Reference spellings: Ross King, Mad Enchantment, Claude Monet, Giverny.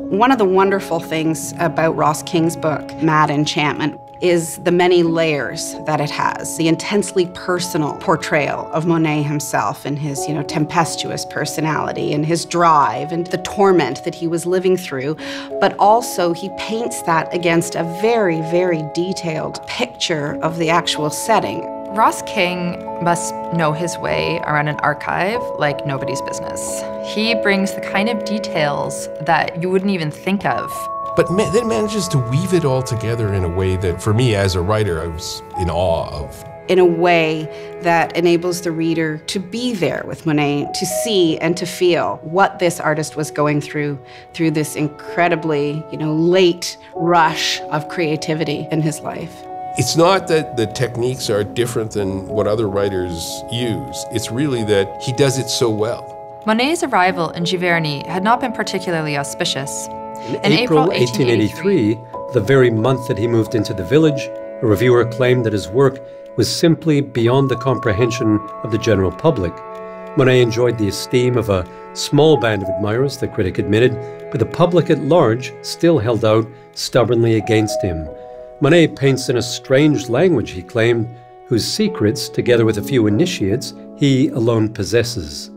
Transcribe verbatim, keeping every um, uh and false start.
One of the wonderful things about Ross King's book, Mad Enchantment, is the many layers that it has, the intensely personal portrayal of Monet himself and his, you know, tempestuous personality and his drive and the torment that he was living through. But also he paints that against a very, very detailed picture of the actual setting. Ross King must know his way around an archive like nobody's business. He brings the kind of details that you wouldn't even think of. But ma- then manages to weave it all together in a way that, for me as a writer, I was in awe of. In a way that enables the reader to be there with Monet, to see and to feel what this artist was going through, through this incredibly, you know, late rush of creativity in his life. It's not that the techniques are different than what other writers use. It's really that he does it so well. Monet's arrival in Giverny had not been particularly auspicious. In, in April eighteen eighty-three, the very month that he moved into the village, a reviewer claimed that his work was simply beyond the comprehension of the general public. Monet enjoyed the esteem of a small band of admirers, the critic admitted, but the public at large still held out stubbornly against him. Monet paints in a strange language, he claimed, whose secrets, together with a few initiates, he alone possesses.